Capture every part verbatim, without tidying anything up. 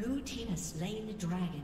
Blue team has slain the dragon.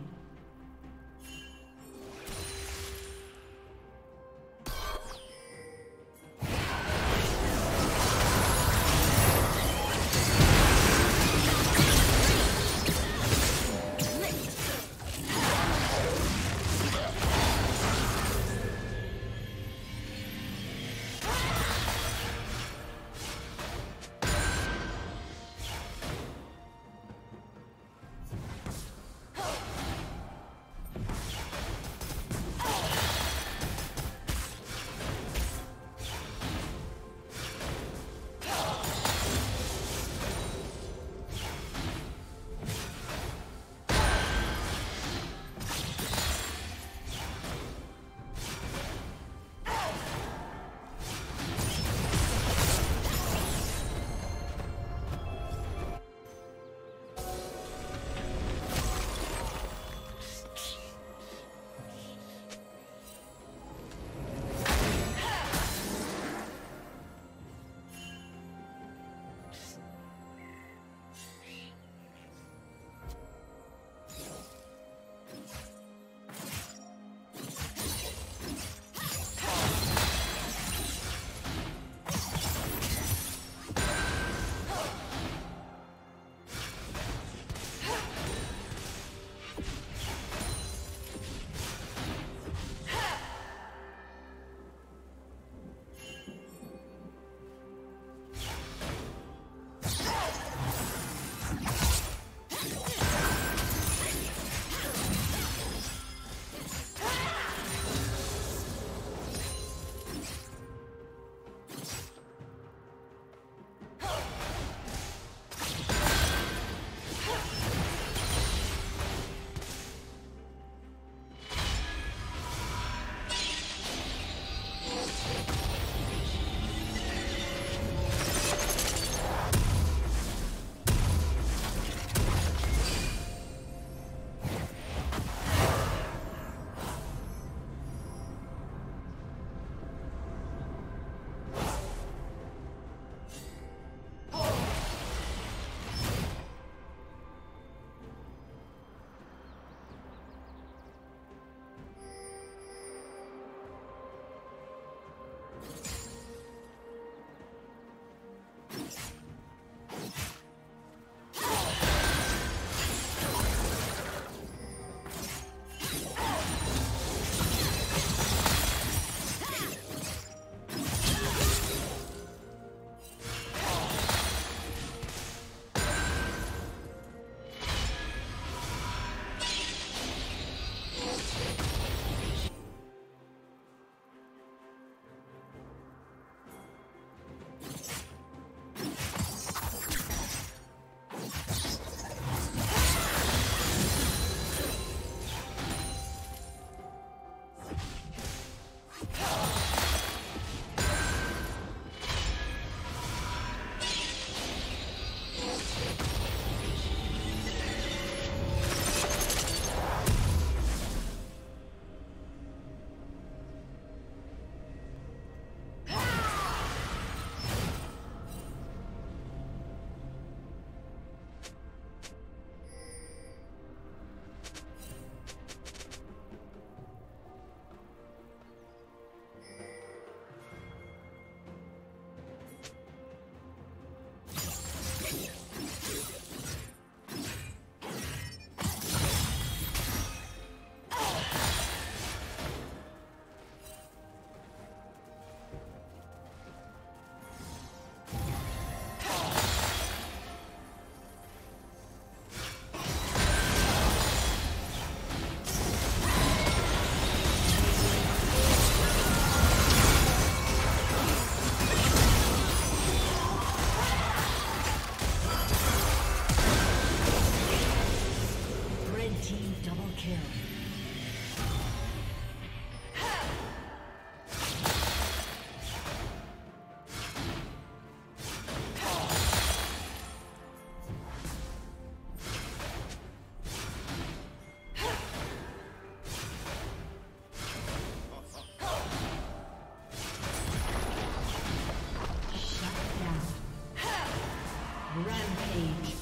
Rampage.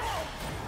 Ow!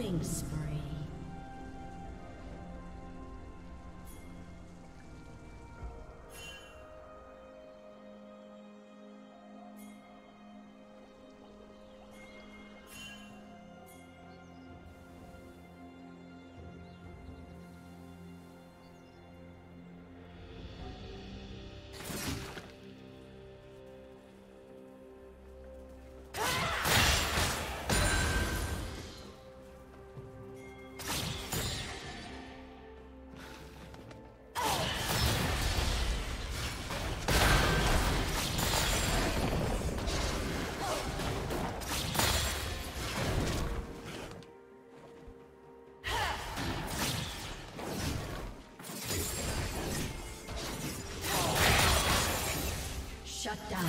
Killing spree. Shut down.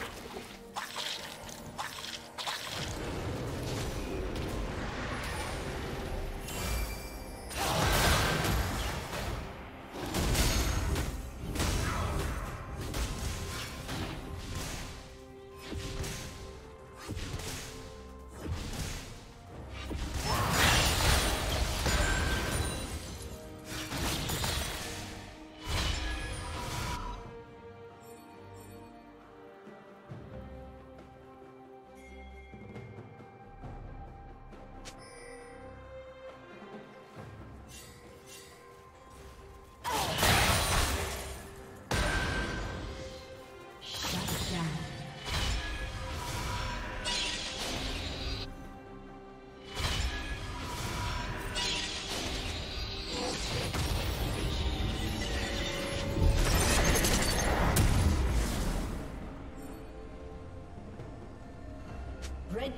Red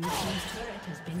Blue team's turret has been